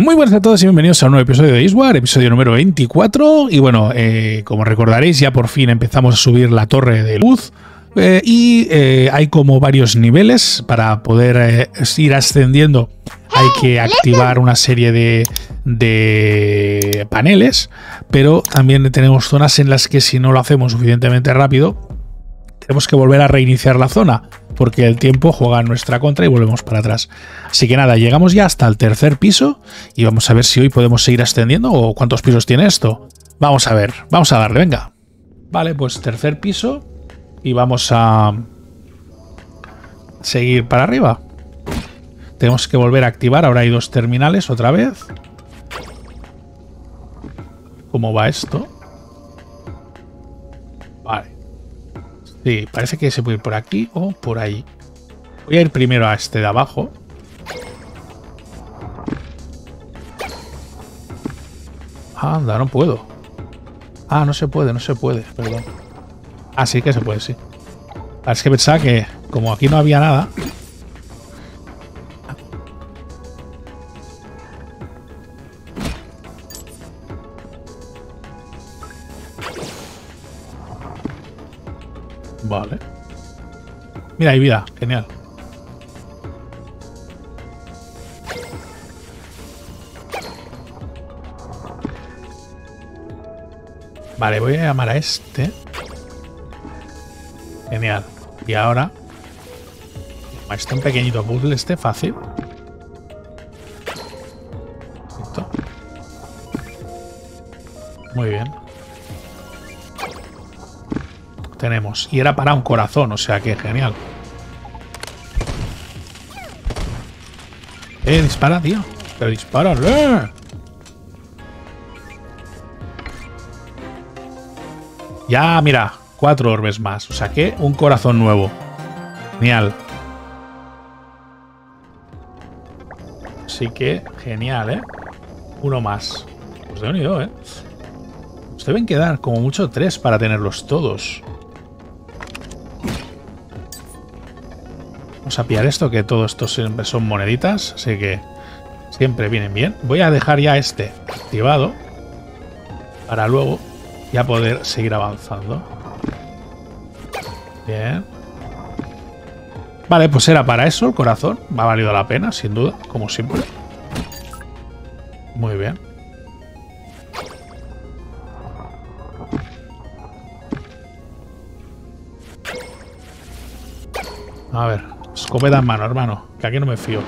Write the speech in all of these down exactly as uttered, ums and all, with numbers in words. Muy buenas a todos y bienvenidos a un nuevo episodio de Eastward, episodio número veinticuatro. Y bueno, eh, como recordaréis, ya por fin empezamos a subir la torre de luz. Eh, y eh, hay como varios niveles para poder eh, ir ascendiendo. Hay que activar una serie de, de paneles, pero también tenemos zonas en las que si no lo hacemos suficientemente rápido, tenemos que volver a reiniciar la zona, porque el tiempo juega en nuestra contra y volvemos para atrás. Así que nada, llegamos ya hasta el tercer piso y vamos a ver si hoy podemos seguir ascendiendo o cuántos pisos tiene esto. Vamos a ver, vamos a darle, venga. Vale, pues tercer piso y vamos a seguir para arriba. Tenemos que volver a activar, ahora hay dos terminales otra vez. ¿Cómo va esto? Vale. Sí, parece que se puede ir por aquí o por ahí. Voy a ir primero a este de abajo. Anda, no puedo. Ah, no se puede, no se puede, perdón. Ah, sí que se puede, sí. Es que pensaba que como aquí no había nada... Vale. Mira, hay vida. Genial. Vale, voy a llamar a este. Genial. Y ahora... Es un pequeñito puzzle este, fácil. Listo. Muy bien. Tenemos. Y era para un corazón, o sea que genial. Eh, dispara, tío. Pero dispárale. Ya, mira. Cuatro orbes más. O sea que un corazón nuevo. Genial. Así que genial, ¿eh? Uno más. Pues de unido, ¿eh? Os deben quedar como mucho tres para tenerlos todos. Vamos a pillar esto, que todo esto siempre son moneditas, así que siempre vienen bien. Voy a dejar ya este activado para luego ya poder seguir avanzando. Bien. Vale, pues era para eso el corazón. Me ha valido la pena, sin duda, como siempre. Muy bien. A ver. Escopeta en mano, hermano. Que aquí no me fío.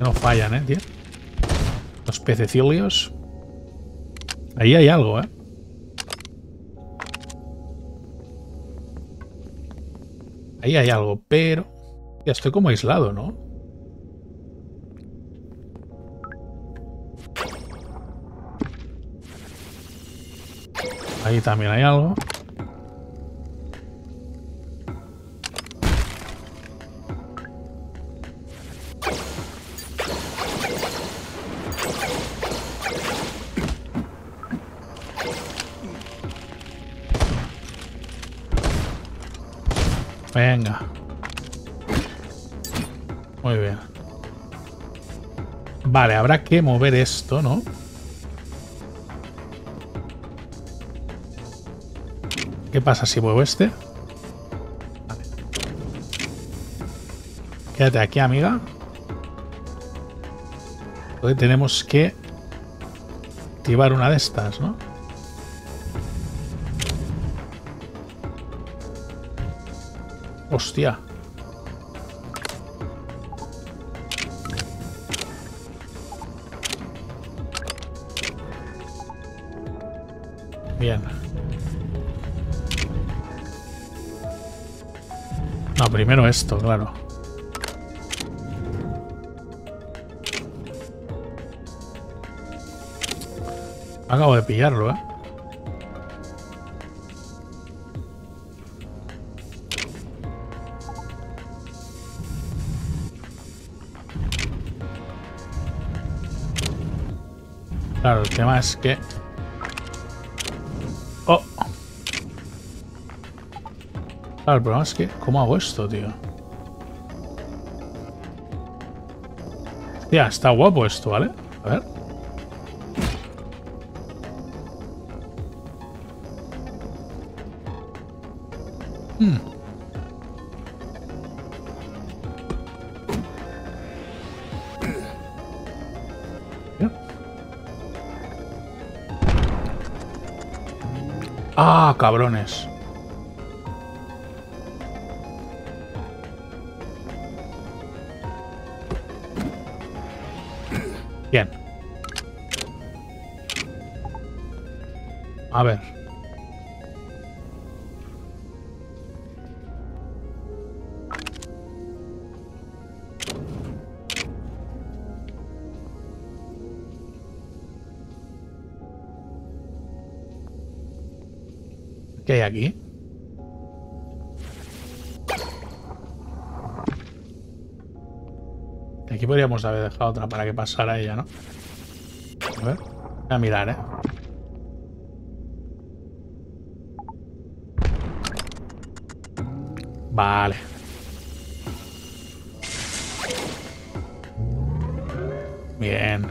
No fallan, ¿eh, tío? Los pececillos. Ahí hay algo, ¿eh? Ahí hay algo, pero... Ya estoy como aislado, ¿no? Ahí también hay algo. Venga. Muy bien. Vale, habrá que mover esto, ¿no? ¿Qué pasa si muevo este? Vale. Quédate aquí, amiga. Hoy tenemos que activar una de estas, ¿no? Hostia. Bien. No, primero esto, claro. Acabo de pillarlo, ¿eh? Claro, el tema es que... ¡Oh! Claro, el problema es que... ¿Cómo hago esto, tío? Hostia, está guapo esto, ¿vale? A ver. Hmm. ¿Ya? Ah, cabrones. Bien. A ver. ¿Qué hay aquí? Aquí podríamos haber dejado otra para que pasara ella, ¿no? A ver, voy a mirar, ¿eh? Vale. Bien.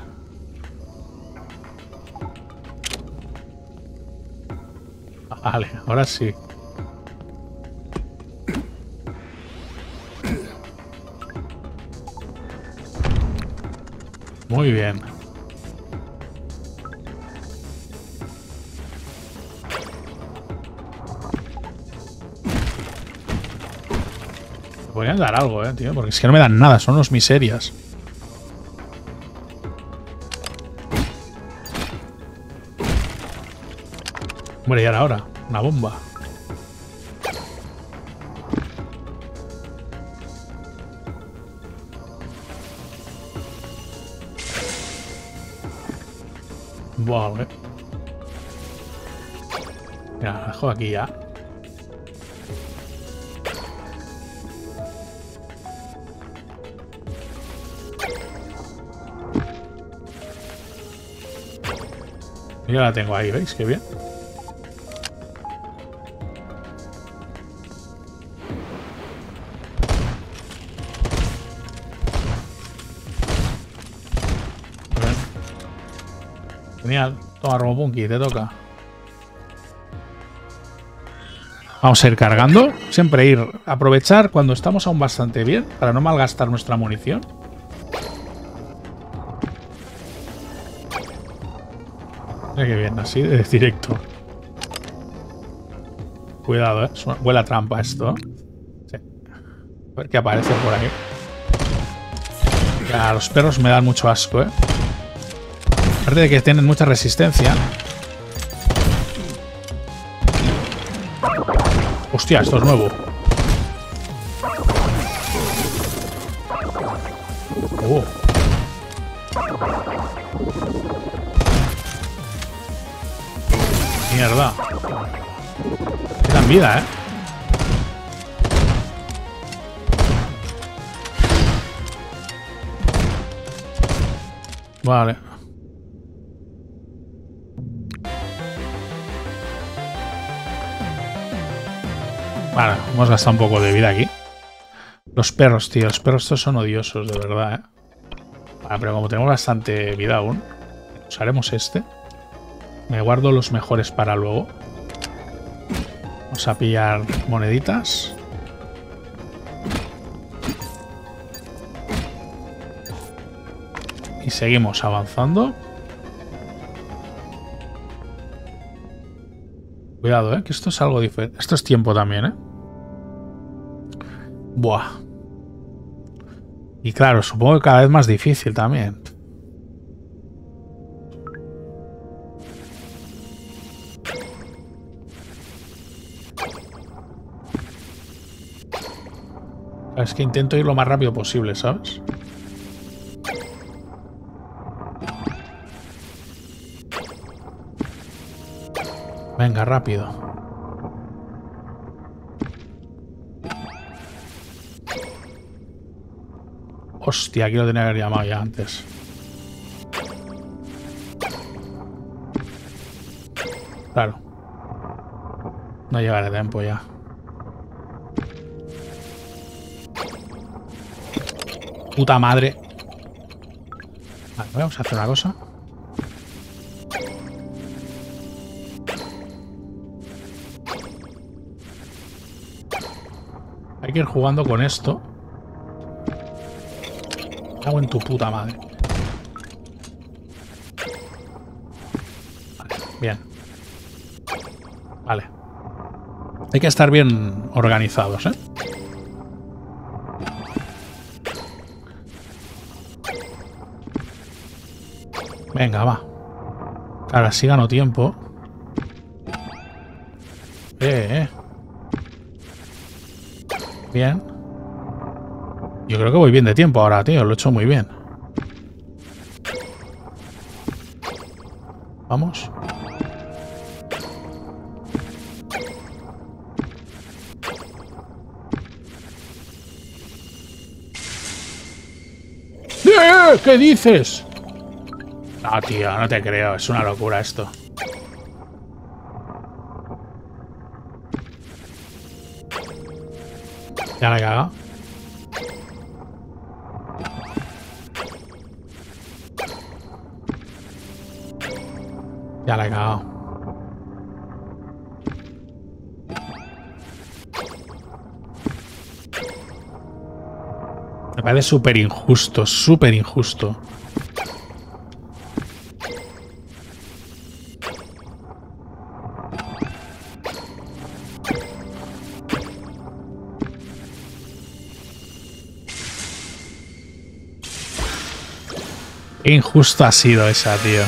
Vale, ahora sí. Muy bien. Me podrían dar algo, eh, tío, porque es que no me dan nada, son unos miserias. Hombre, y ahora, ahora, una bomba. Vale. Mira, la dejo aquí ya. Yo la tengo ahí, ¿veis? Qué bien. Genial. Toma, RoboPunky, te toca. Vamos a ir cargando. Siempre ir a aprovechar cuando estamos aún bastante bien para no malgastar nuestra munición. Mira qué bien, así de directo. Cuidado, ¿eh? Es una buena trampa esto. Sí. A ver qué aparece por aquí. Ya, los perros me dan mucho asco, ¿eh? Aparte de que tienen mucha resistencia. Hostia, esto es nuevo. Oh. Mierda. Te dan vida, eh. Vale. Bueno, hemos gastado un poco de vida aquí. Los perros, tío. Los perros estos son odiosos, de verdad, ¿eh? Bueno, pero como tenemos bastante vida aún, usaremos este. Me guardo los mejores para luego. Vamos a pillar moneditas. Y seguimos avanzando. Cuidado, ¿eh? Que esto es algo diferente. Esto es tiempo también, ¿eh? Buah. Y claro, supongo que cada vez más difícil también. Es que intento ir lo más rápido posible, ¿sabes? Venga, rápido. Hostia, aquí lo tenía que haber llamado ya antes. Claro. No llegaré a tiempo ya. Puta madre. Vale, vamos a hacer una cosa. Hay que ir jugando con esto. Me cago en tu puta madre. Vale, bien. Vale. Hay que estar bien organizados, ¿eh? Venga, va. Ahora sí gano tiempo. Eh, eh. Bien. Yo creo que voy bien de tiempo ahora, tío. Lo he hecho muy bien. Vamos. ¡Eh! ¿Qué dices? No, tío, no te creo. Es una locura esto. Ya la he cagado. Ya la he cagado. Me parece súper injusto, súper injusto. Qué injusta ha sido esa, tío.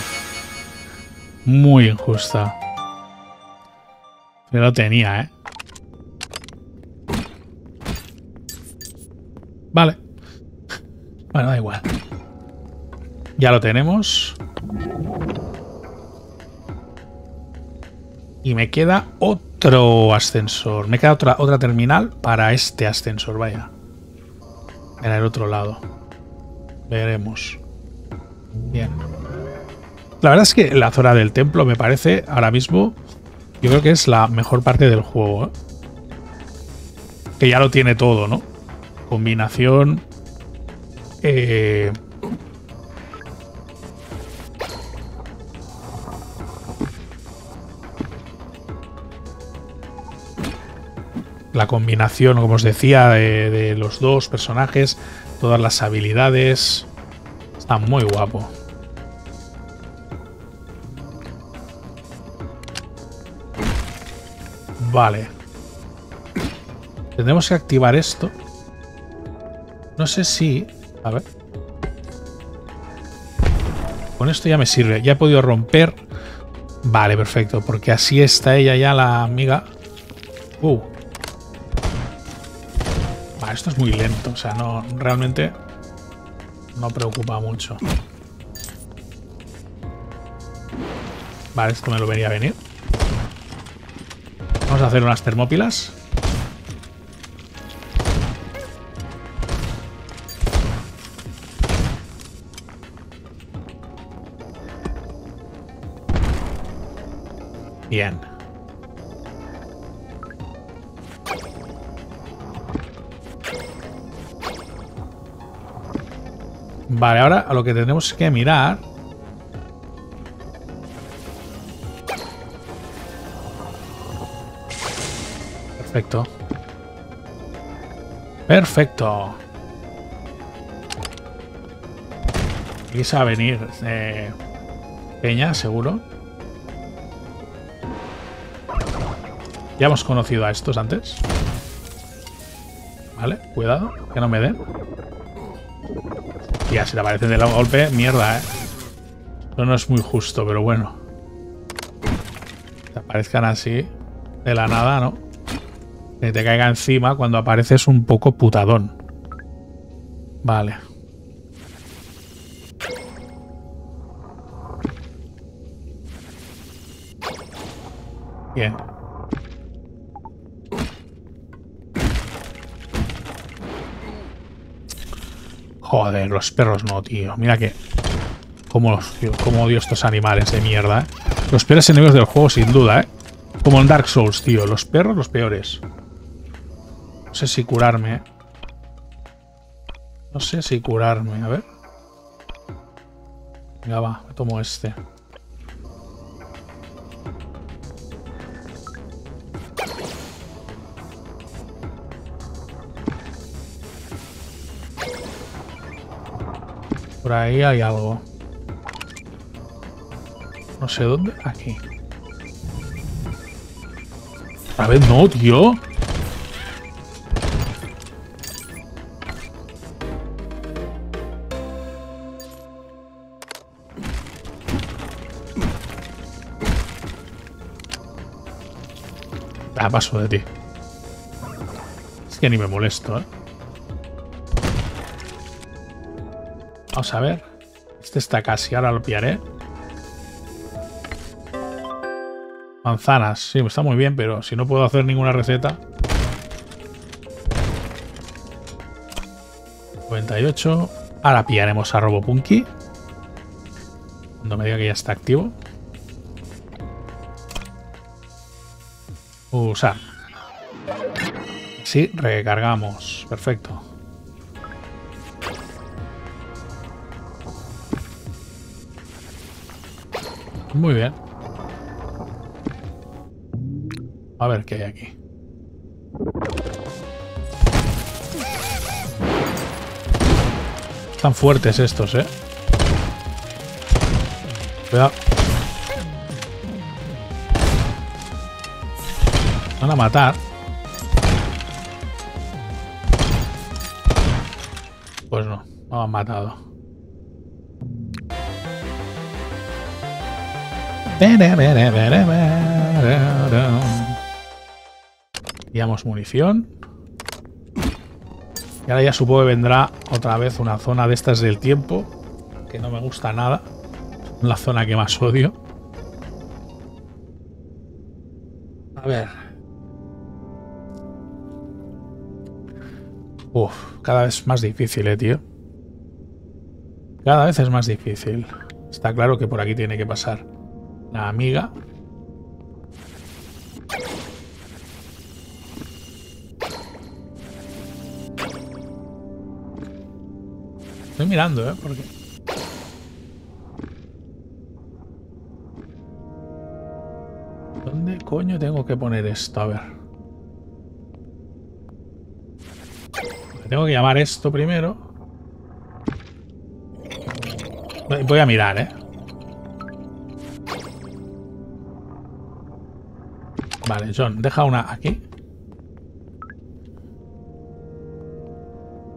Muy injusta. Yo lo tenía, ¿eh? Vale. Bueno, da igual. Ya lo tenemos. Y me queda otro ascensor. Me queda otra, otra terminal para este ascensor, vaya. Era el otro lado. Veremos. Bien. La verdad es que la zona del templo me parece ahora mismo, yo creo que es la mejor parte del juego, ¿eh? Que ya lo tiene todo, ¿no? Combinación, eh, la combinación, como os decía, de, de los dos personajes, todas las habilidades. Está muy guapo. Vale. Tendremos que activar esto. No sé si... A ver. Con esto ya me sirve. Ya he podido romper. Vale, perfecto. Porque así está ella ya, la amiga. Uh. Vale, esto es muy lento. O sea, no... Realmente... No preocupa mucho. Vale, esto me lo venía a venir. Vamos a hacer unas termópilas. Bien. Vale, ahora a lo que tenemos que mirar. Perfecto. Perfecto. Vais a venir, eh, Peña, seguro. Ya hemos conocido a estos antes. Vale, cuidado, que no me den. Ya, si te aparecen de golpe, mierda, ¿eh? Eso no es muy justo, pero bueno. Te aparezcan así, de la nada, ¿no? Que te caiga encima cuando apareces un poco putadón. Vale. Bien. Joder, los perros no, tío. Mira que... Como, los, tío, como odio estos animales de mierda, ¿eh? Los peores enemigos del juego, sin duda, ¿eh? Como en Dark Souls, tío. Los perros, los peores. No sé si curarme, ¿eh? No sé si curarme. A ver. Venga, va, tomo este. Por ahí hay algo. No sé dónde. Aquí. A ver, no, tío. Ah, paso de ti. Es que ni me molesto, ¿eh? Vamos a ver. Este está casi, ahora lo pillaré. Manzanas. Sí, está muy bien, pero si no puedo hacer ninguna receta. noventa y ocho. Ahora pillaremos a RoboPunky. Cuando me diga que ya está activo. Usar. Sí, recargamos. Perfecto. Muy bien. A ver qué hay aquí. Están fuertes estos, ¿eh? Cuidado. Van a matar. Pues no, no han matado. Pillamos munición. Y ahora ya supongo que vendrá otra vez una zona de estas del tiempo. Que no me gusta nada. La zona que más odio. A ver. Uf, cada vez más difícil, eh, tío. Cada vez es más difícil. Está claro que por aquí tiene que pasar la amiga. Estoy mirando, ¿eh? Porque... ¿dónde coño tengo que poner esto? A ver. Tengo que llamar esto primero. Voy a mirar, ¿eh? Vale, John, deja una aquí.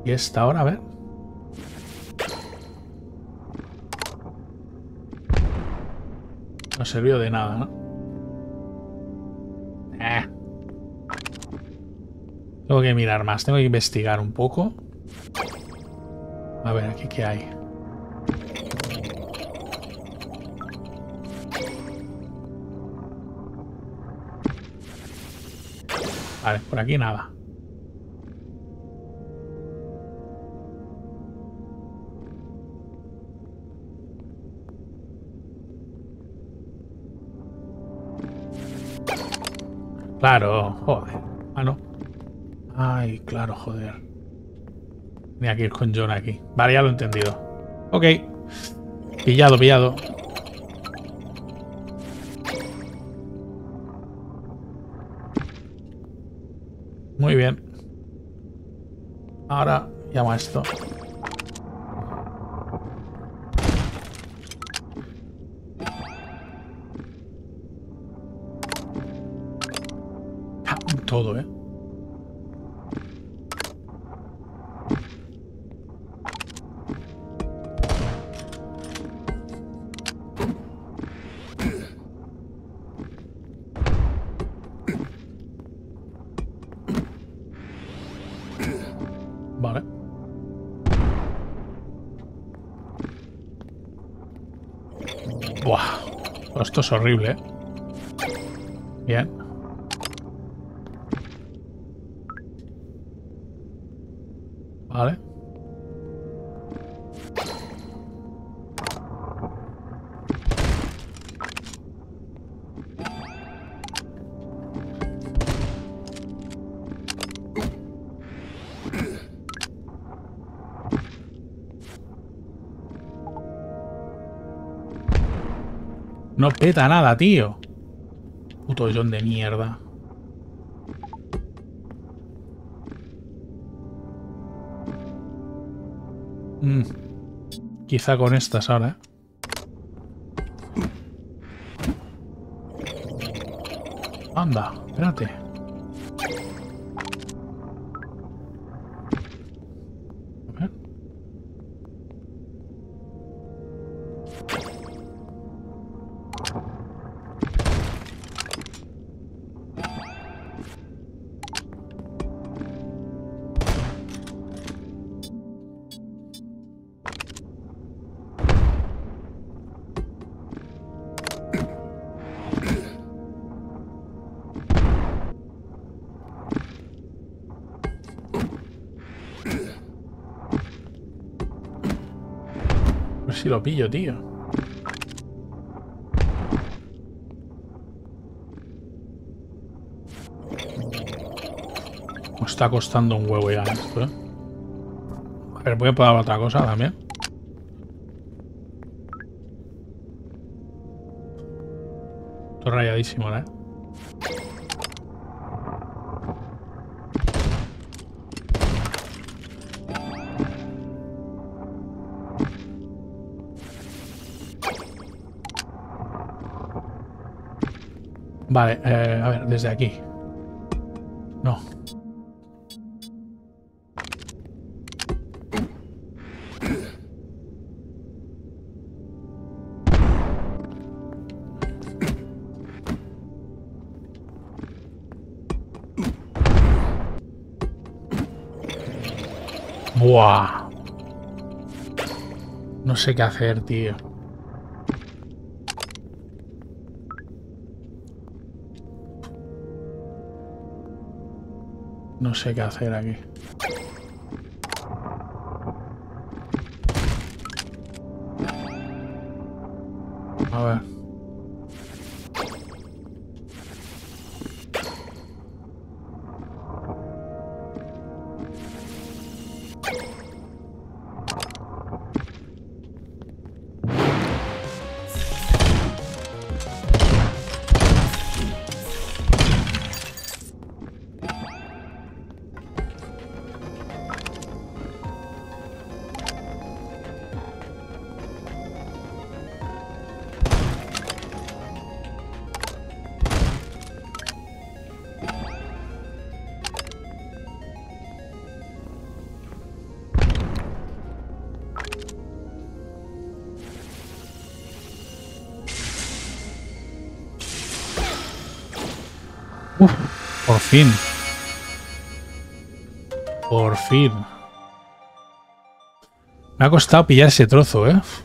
Y esta ahora, a ver. No sirvió de nada, ¿no? Eh. Tengo que mirar más, tengo que investigar un poco. A ver, aquí qué hay. Vale, por aquí nada. Claro, joder. Ah, no. Ay, claro, joder. Tenía que ir con John aquí. Vale, ya lo he entendido. Ok. Pillado, pillado. Muy bien. Ahora llamo a esto. Ah, todo, ¿eh? Esto es horrible, ¿eh? Bien. Vale. No peta nada, tío. Puto John de mierda. Mm. Quizá con estas ahora. Anda, espérate. A ver. Si lo pillo, tío. Me está costando un huevo ya esto, ¿eh? A ver, voy a probar otra cosa también. Estoy rayadísimo, ¿eh? Vale, eh, a ver, desde aquí. No. Buah. No sé qué hacer, tío. No sé qué hacer aquí. A ver. Uf, por fin. Por fin. Me ha costado pillar ese trozo, ¿eh? Uf.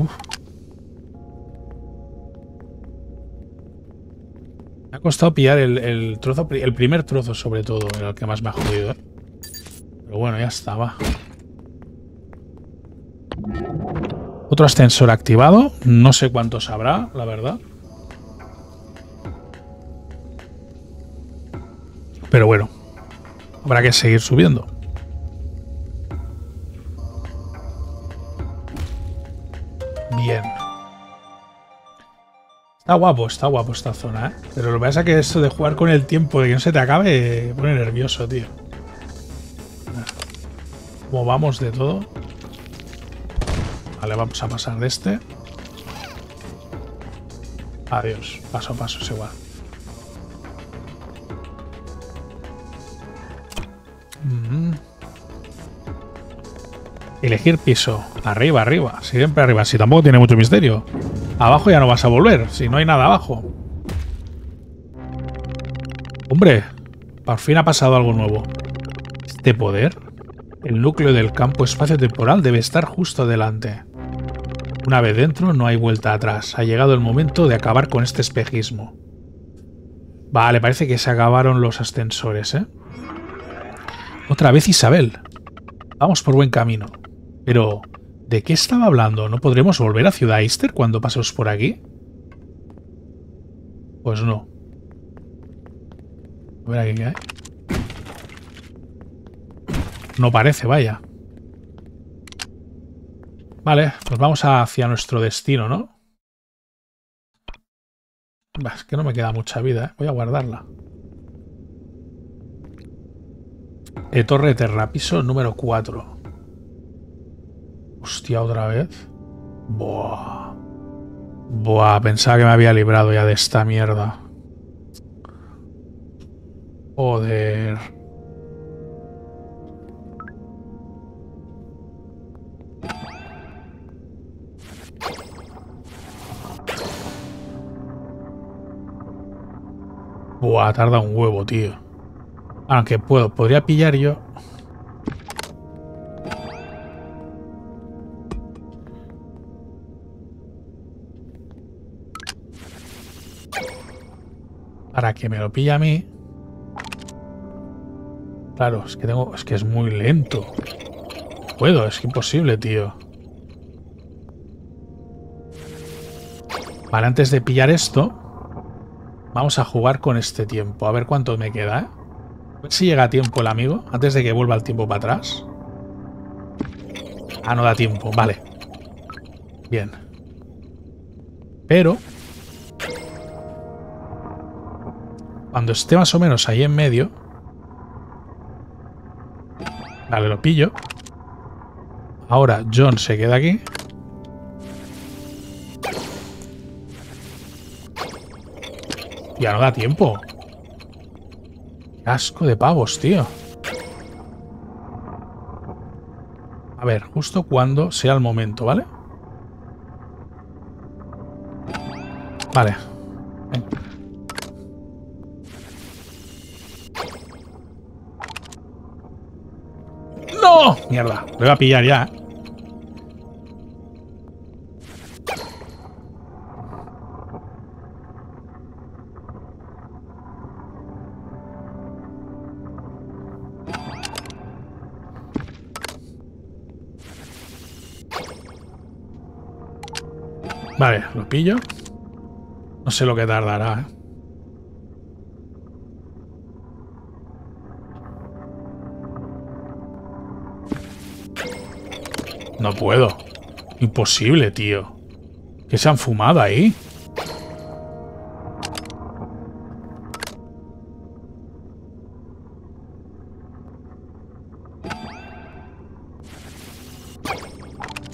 Me ha costado pillar el, el trozo, el primer trozo sobre todo, era el que más me ha jodido, ¿eh? Pero bueno, ya está, va. Otro ascensor activado. No sé cuántos habrá, la verdad. Pero bueno, habrá que seguir subiendo. Bien. Está guapo, está guapo esta zona, ¿eh? Pero lo que pasa es que esto de jugar con el tiempo, de que no se te acabe, pone nervioso, tío. Como vamos de todo. Vale, vamos a pasar de este. Adiós. Paso a paso es igual. Elegir piso. Arriba, arriba. Siempre arriba. Si tampoco tiene mucho misterio. Abajo ya no vas a volver. Si no hay nada abajo. Hombre. Por fin ha pasado algo nuevo. Este poder. El núcleo del campo espacio-temporal debe estar justo delante. Una vez dentro no hay vuelta atrás. Ha llegado el momento de acabar con este espejismo. Vale, parece que se acabaron los ascensores, ¿eh? Otra vez Isabel. Vamos por buen camino. Pero, ¿de qué estaba hablando? ¿No podremos volver a Ciudad Easter cuando pasemos por aquí? Pues no. A ver aquí qué hay. No parece, vaya. Vale, pues vamos hacia nuestro destino, ¿no? Bah, es que no me queda mucha vida, ¿eh? Voy a guardarla. Eh, Torre Eterna, piso número cuatro. Hostia, otra vez. Buah. Buah, pensaba que me había librado ya de esta mierda. Joder. Buah, tarda un huevo, tío. Aunque puedo, podría pillar yo. Para que me lo pille a mí. Claro, es que tengo. Es que es muy lento. Puedo, es imposible, tío. Vale, antes de pillar esto, vamos a jugar con este tiempo. A ver cuánto me queda, ¿eh? A ver si llega a tiempo el amigo. Antes de que vuelva el tiempo para atrás. Ah, no da tiempo. Vale. Bien. Pero cuando esté más o menos ahí en medio. Vale, lo pillo. Ahora John se queda aquí. Ya no da tiempo. Asco de pavos, tío. A ver, justo cuando sea el momento, ¿vale? Vale. Venga. ¡No! Mierda, me voy a pillar ya, ¿eh? Vale, lo pillo. No sé lo que tardará, ¿eh? No puedo. Imposible, tío. ¿Qué se han fumado ahí?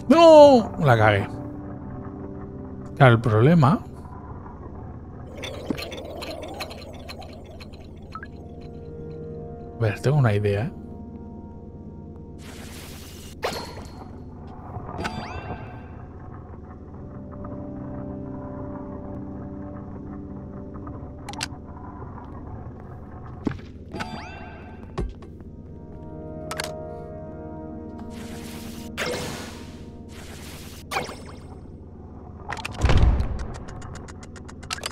¡No! La cagué. Claro, el problema... A ver, tengo una idea, ¿eh?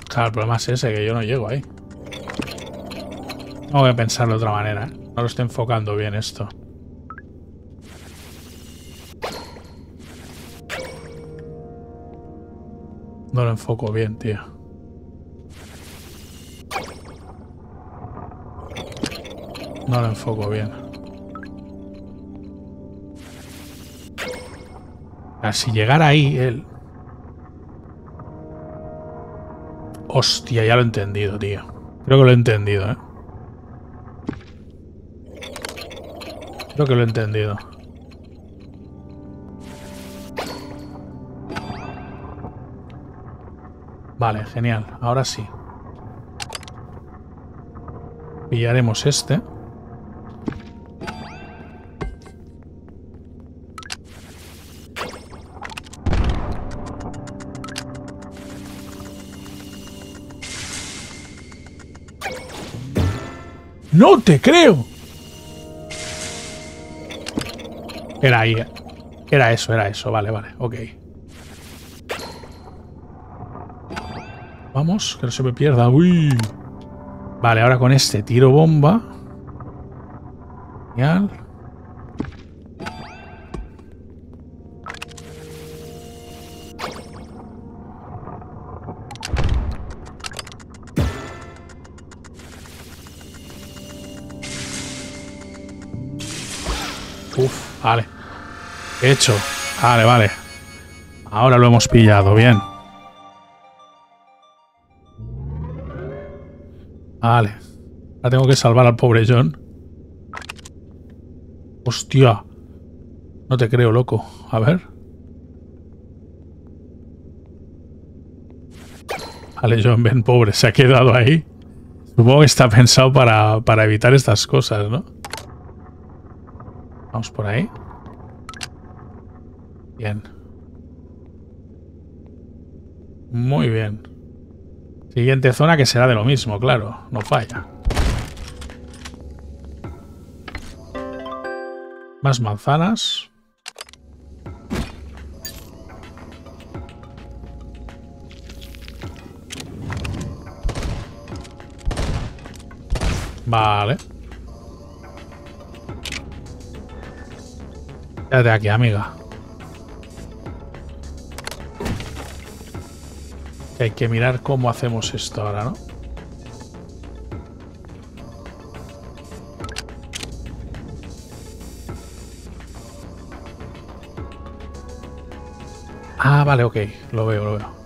Claro, el problema es ese, que yo no llego ahí. No voy a pensarlo de otra manera, ¿eh? No lo estoy enfocando bien esto. No lo enfoco bien, tío. No lo enfoco bien. Si llegara ahí, él... Hostia, ya lo he entendido, tío. Creo que lo he entendido, ¿eh? Creo que lo he entendido. Vale, genial. Ahora sí. Pillaremos este. ¡No te creo! Era ahí. Era eso, era eso. Vale, vale. Ok. Vamos, que no se me pierda. ¡Uy! Vale, ahora con este tiro bomba. Genial. Vale. Hecho. Vale, vale. Ahora lo hemos pillado. Bien. Vale. La tengo que salvar al pobre John. Hostia. No te creo, loco. A ver. Vale, John, ven, pobre. Se ha quedado ahí. Supongo que está pensado para, para evitar estas cosas, ¿no? Vamos por ahí. Bien. Muy bien. Siguiente zona que será de lo mismo, claro. No falla. Más manzanas. Vale. Quédate aquí, amiga. Hay que mirar cómo hacemos esto ahora, ¿no? Ah, vale, ok. Lo veo, lo veo.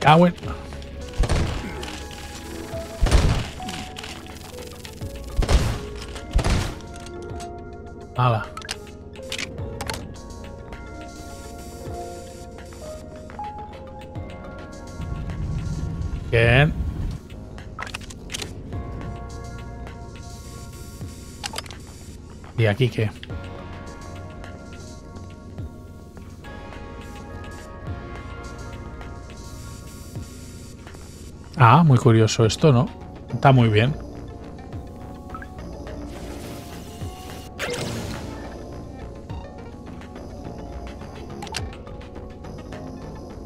Cagüen. Hala. Bien. ¿Y aquí qué? Ah, muy curioso esto, ¿no? Está muy bien.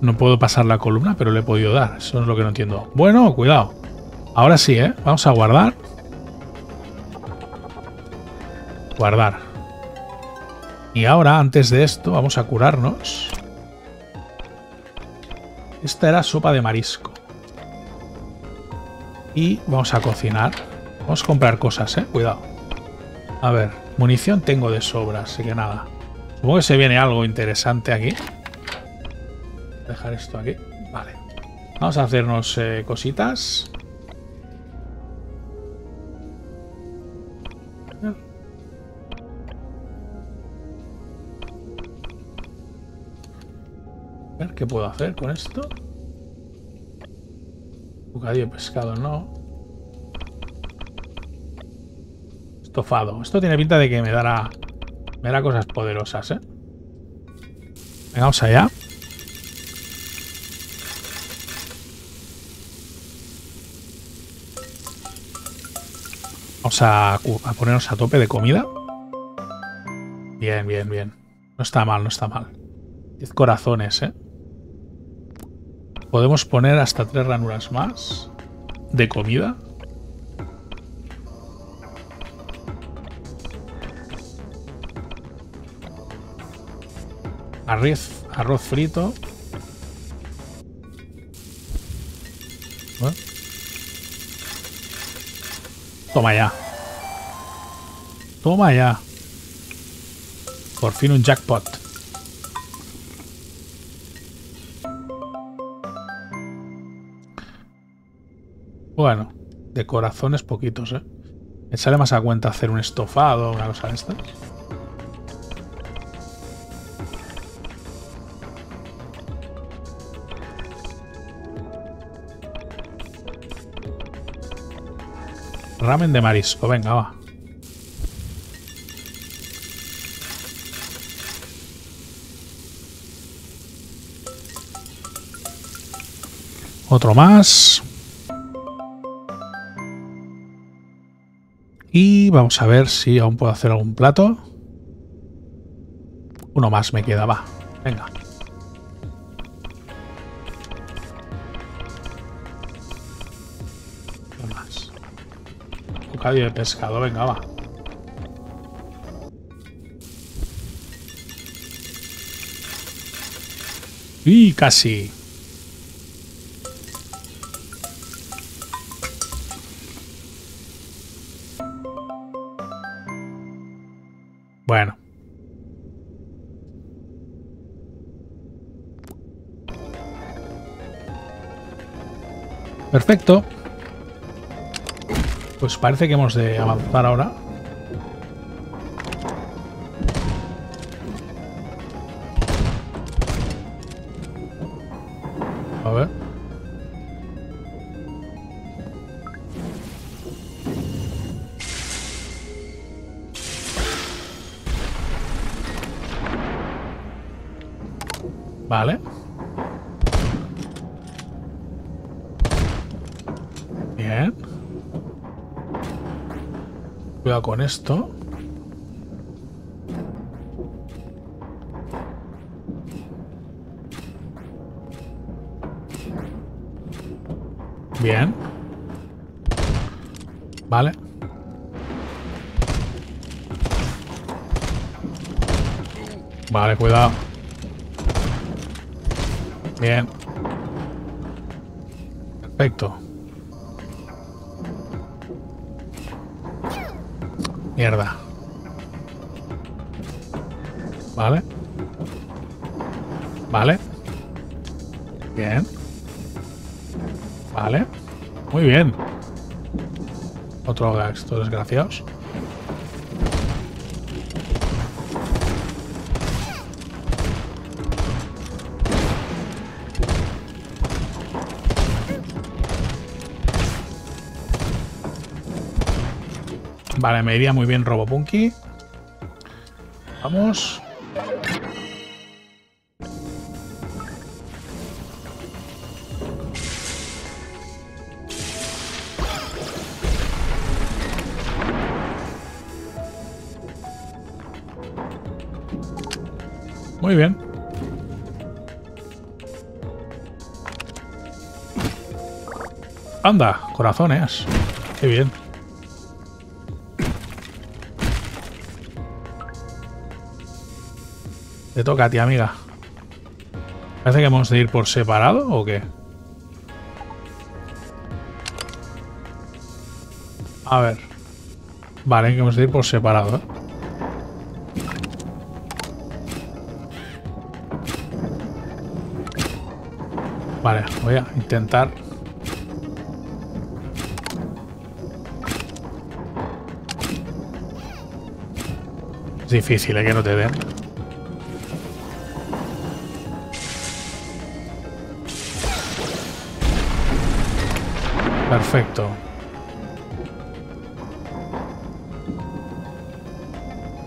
No puedo pasar la columna, pero le he podido dar. Eso es lo que no entiendo. Bueno, cuidado. Ahora sí, ¿eh? Vamos a guardar. Guardar. Y ahora, antes de esto, vamos a curarnos. Esta era sopa de marisco. Y vamos a cocinar. Vamos a comprar cosas, ¿eh? Cuidado. A ver, munición tengo de sobra, así que nada. Supongo que se viene algo interesante aquí. Dejar esto aquí. Vale. Vamos a hacernos eh, cositas. A ver qué puedo hacer con esto. Bocadillo de pescado, no. Estofado. Esto tiene pinta de que me dará, me dará cosas poderosas, ¿eh? Vengamos allá. Vamos a, a ponernos a tope de comida. Bien, bien, bien. No está mal, no está mal. Diez corazones, ¿eh? Podemos poner hasta tres ranuras más de comida. Arroz, arroz frito. Bueno. Toma ya. Toma ya. Por fin un jackpot. Bueno, de corazones poquitos, ¿eh? Me sale más a cuenta hacer un estofado o una cosa de estas. Ramen de marisco, venga, va. Otro más. Y vamos a ver si aún puedo hacer algún plato. Uno más me queda, va. Venga. Uno más. Bocadillo de pescado, venga, va. Y casi. Bueno. Perfecto. Pues parece que hemos de avanzar ahora. A ver. Vale. Bien. Cuidado con esto. Bien. Vale. Vale, cuidado. Bien. Perfecto. Mierda. Vale. Vale. Bien. Vale. Muy bien. Otro gags, estos desgraciados. Vale, me iría muy bien RoboPunky. Vamos. Muy bien. Anda, corazones. Qué bien. Te toca a ti, amiga. Parece que hemos de ir por separado, ¿o qué? A ver. Vale, que hemos de ir por separado, ¿eh? Vale, voy a intentar... Es difícil, ¿eh? Que no te den. Perfecto.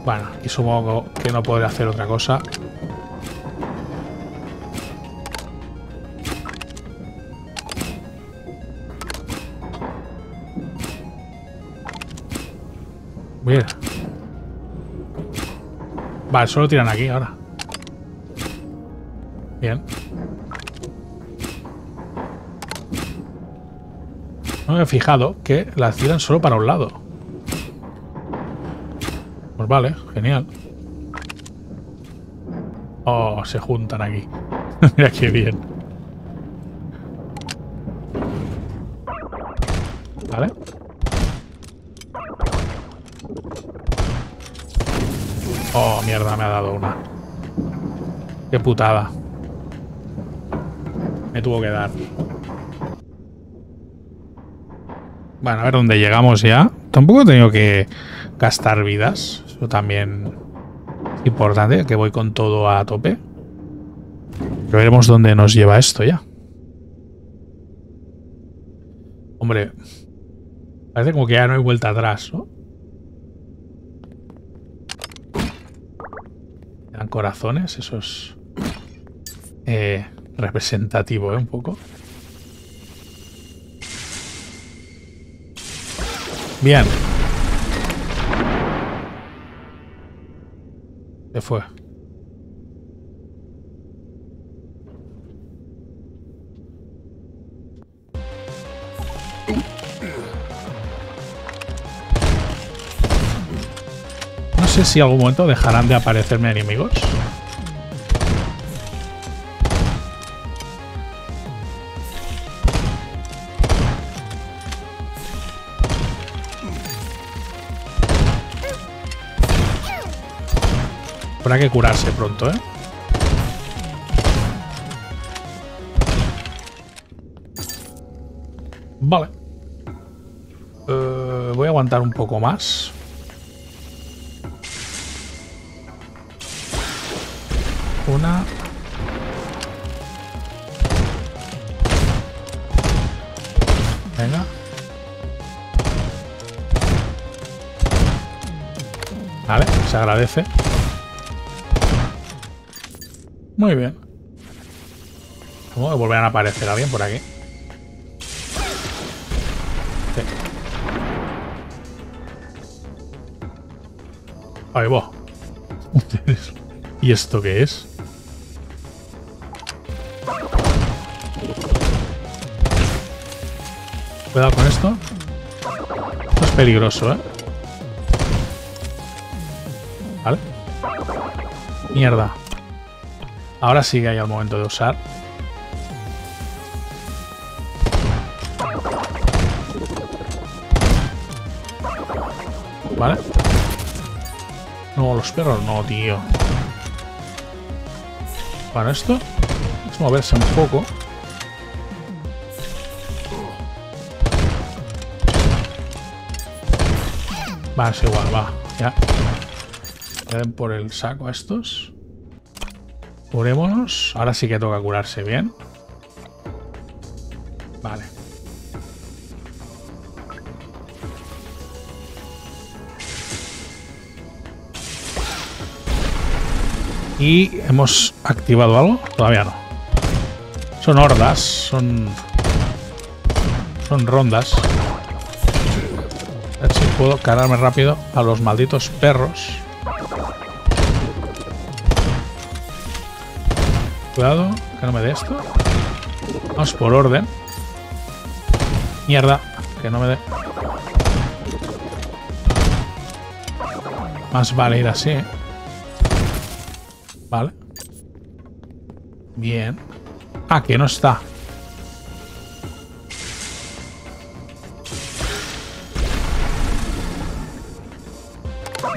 Bueno, y supongo que no podré hacer otra cosa. Bien. Vale, solo tiran aquí ahora. Bien. No me he fijado que las tiran solo para un lado. Pues vale, genial. Oh, se juntan aquí. Mira qué bien. Vale. Oh, mierda, me ha dado una. Qué putada. Me tuvo que dar. Bueno, a ver dónde llegamos ya. Tampoco he tenido que gastar vidas. Eso también es importante, que voy con todo a tope. Pero veremos dónde nos lleva esto ya. Hombre, parece como que ya no hay vuelta atrás, ¿no? Eran corazones, eso es eh, representativo, ¿eh? Un poco. Bien. Se fue. No sé si en algún momento dejarán de aparecerme enemigos. habrá que curarse pronto, ¿eh? Vale. Eh, voy a aguantar un poco más. Una. Venga. Vale, se agradece. Muy bien. Supongo que volverán a aparecer alguien por aquí. Sí. Ahí va. ¿Y esto qué es? Cuidado con esto. Esto es peligroso, ¿eh? Vale. Mierda. Ahora sí que hay al momento de usar. Vale. No, los perros no, tío. Bueno, esto es moverse un poco. Va, es igual, va. Ya. Den por el saco a estos. Curémonos. Ahora sí que toca curarse bien. Vale. ¿Y hemos activado algo? Todavía no. Son hordas, son... Son rondas. A ver si puedo cargarme rápido a los malditos perros. Cuidado, que no me dé esto. Vamos por orden. Mierda, que no me dé. Más vale ir así. Vale. Bien. Ah, que no está.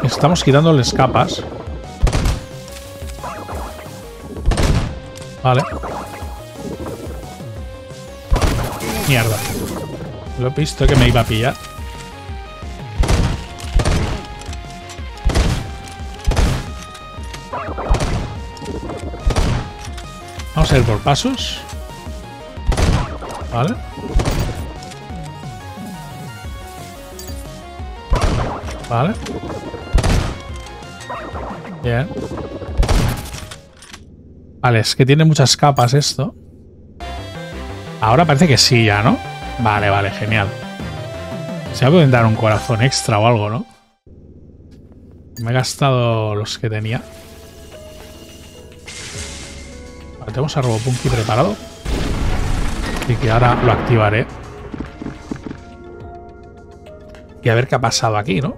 Estamos quitándoles capas. Vale. Mierda. Lo he visto que me iba a pillar. Vamos a ir por pasos. Vale. Vale. Bien. Vale, es que tiene muchas capas esto. Ahora parece que sí ya, ¿no? Vale, vale, genial. Se va a poder dar un corazón extra o algo, ¿no? Me he gastado los que tenía. Vale, tenemos a RoboPunky preparado. Así que ahora lo activaré. Y a ver qué ha pasado aquí, ¿no?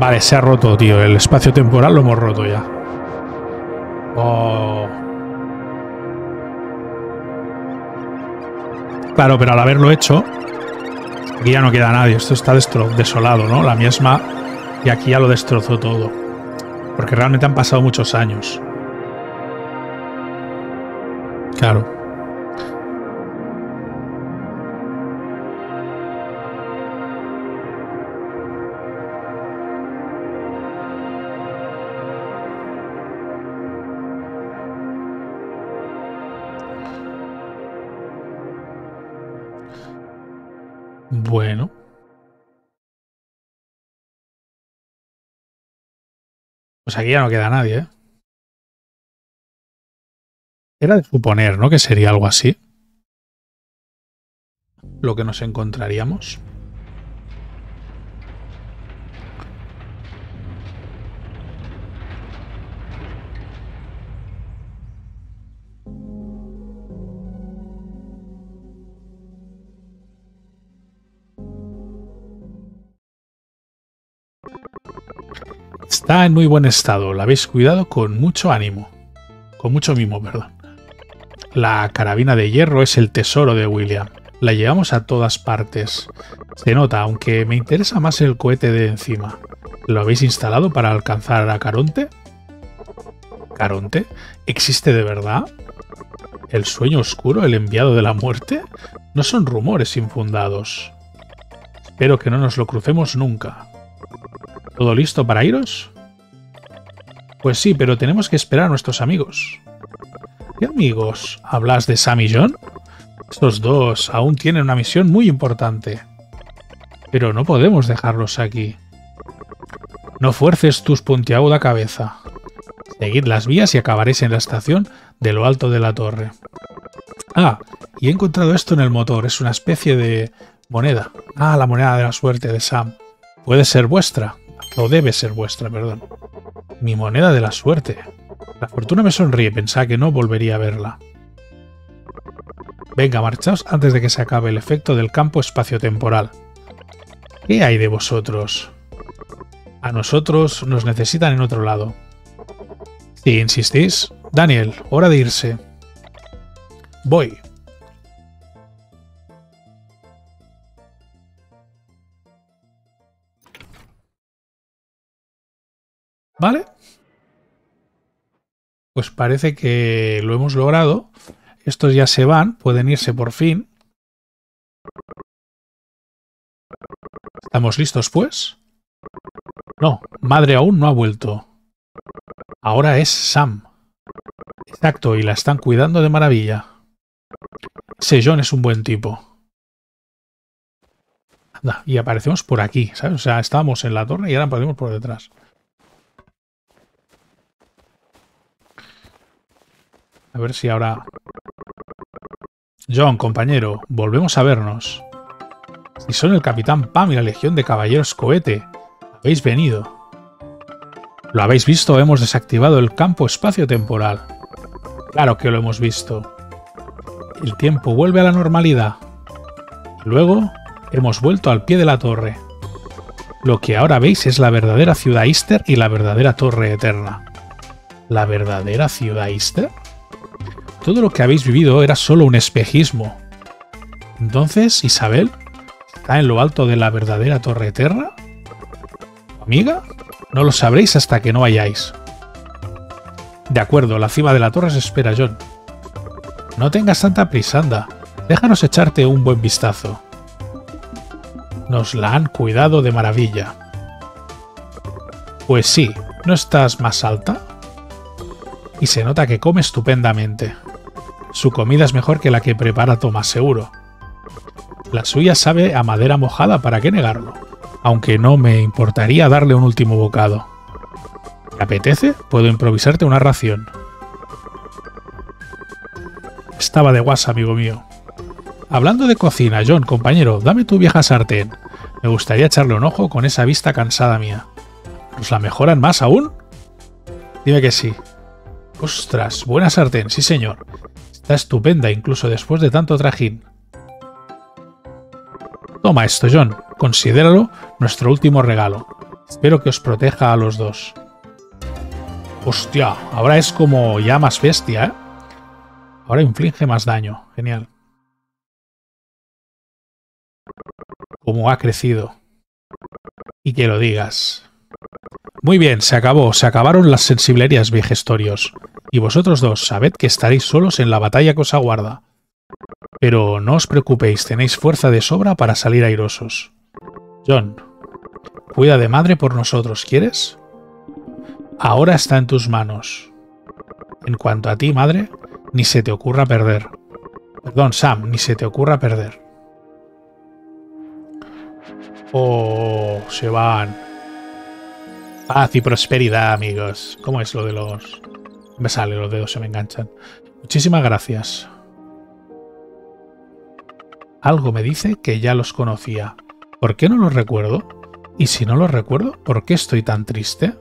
Vale, se ha roto, tío. El espacio temporal lo hemos roto ya. Oh. Claro, pero al haberlo hecho, aquí ya no queda nadie. Esto está desolado, ¿no? La miasma. Y aquí ya lo destrozó todo. Porque realmente han pasado muchos años. Claro. Bueno. Pues aquí ya no queda nadie, ¿eh? Era de suponer, ¿no? Que sería algo así. Lo que nos encontraríamos. Está en muy buen estado, la habéis cuidado con mucho ánimo. Con mucho mimo, perdón. La carabina de hierro es el tesoro de William. La llevamos a todas partes. Se nota, aunque me interesa más el cohete de encima. ¿Lo habéis instalado para alcanzar a Caronte? ¿Caronte? ¿Existe de verdad? ¿El sueño oscuro, el enviado de la muerte? No son rumores infundados. Espero que no nos lo crucemos nunca. ¿Todo listo para iros? Pues sí, pero tenemos que esperar a nuestros amigos. ¿Qué amigos? ¿Hablas de Sam y John? Estos dos aún tienen una misión muy importante. Pero no podemos dejarlos aquí. No fuerces tus puntiaguda cabeza. Seguid las vías y acabaréis en la estación de lo alto de la torre. Ah, y he encontrado esto en el motor. Es una especie de moneda. Ah, la moneda de la suerte de Sam. Puede ser vuestra. O debe ser vuestra, perdón. Mi moneda de la suerte. La fortuna me sonríe. Pensaba que no volvería a verla. Venga, marchaos antes de que se acabe el efecto del campo espaciotemporal. ¿Qué hay de vosotros? A nosotros nos necesitan en otro lado. Si insistís, Daniel, hora de irse. Voy. ¿Vale? Pues parece que lo hemos logrado. Estos ya se van, pueden irse por fin. ¿Estamos listos, pues? No, madre aún no ha vuelto. Ahora es Sam. Exacto, y la están cuidando de maravilla. Sellón es un buen tipo. Anda, y aparecemos por aquí, ¿sabes? O sea, estábamos en la torre y ahora aparecemos por detrás. A ver si ahora... John, compañero, volvemos a vernos. Si son el Capitán Pam y la Legión de Caballeros Cohete, habéis venido. ¿Lo habéis visto? Hemos desactivado el campo espacio-temporal. Claro que lo hemos visto. El tiempo vuelve a la normalidad. Luego, hemos vuelto al pie de la torre. Lo que ahora veis es la verdadera Ciudad Easter y la verdadera Torre Eterna. ¿La verdadera Ciudad Easter? Todo lo que habéis vivido era solo un espejismo. Entonces, Isabel está en lo alto de la verdadera Torre Eterna. ¿Amiga? No lo sabréis hasta que no vayáis. De acuerdo, la cima de la torre se espera, John. No tengas tanta prisa, anda. Déjanos echarte un buen vistazo. Nos la han cuidado de maravilla. Pues sí, ¿no estás más alta? Y se nota que come estupendamente. Su comida es mejor que la que prepara Tomás, seguro. La suya sabe a madera mojada, ¿para qué negarlo? Aunque no me importaría darle un último bocado. ¿Te apetece? Puedo improvisarte una ración. Estaba de guasa, amigo mío. Hablando de cocina, John, compañero, dame tu vieja sartén. Me gustaría echarle un ojo con esa vista cansada mía. ¿Nos la mejoran más aún? Dime que sí. Ostras, buena sartén, sí señor. Está estupenda incluso después de tanto trajín. Toma esto, John. Considéralo nuestro último regalo. Espero que os proteja a los dos. Hostia, ahora es como ya más bestia, ¿eh? Ahora inflige más daño. Genial. Como ha crecido. Y que lo digas. Muy bien, se acabó. Se acabaron las sensiblerías, vejestorios. Y vosotros dos, sabed que estaréis solos en la batalla que os aguarda. Pero no os preocupéis, tenéis fuerza de sobra para salir airosos. John, cuida de madre por nosotros, ¿quieres? Ahora está en tus manos. En cuanto a ti, madre, ni se te ocurra perder. Perdón, Sam, ni se te ocurra perder. Oh, se van... Paz y prosperidad, amigos. ¿Cómo es lo de los...? Me sale, los dedos se me enganchan. Muchísimas gracias. Algo me dice que ya los conocía. ¿Por qué no los recuerdo? Y si no los recuerdo, ¿por qué estoy tan triste?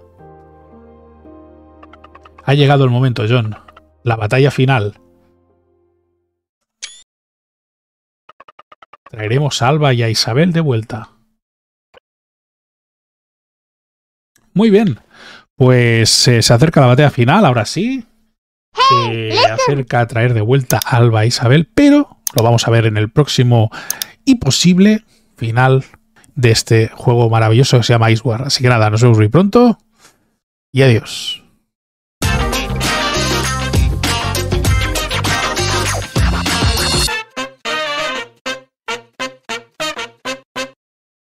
Ha llegado el momento, John. La batalla final. Traeremos a Alba y a Isabel de vuelta. Muy bien, pues eh, se acerca la batalla final, ahora sí. Se acerca a traer de vuelta a Alba e Isabel, pero Lo vamos a ver en el próximo y posible final de este juego maravilloso que se llama Eastward. Así que nada, nos vemos muy pronto y adiós.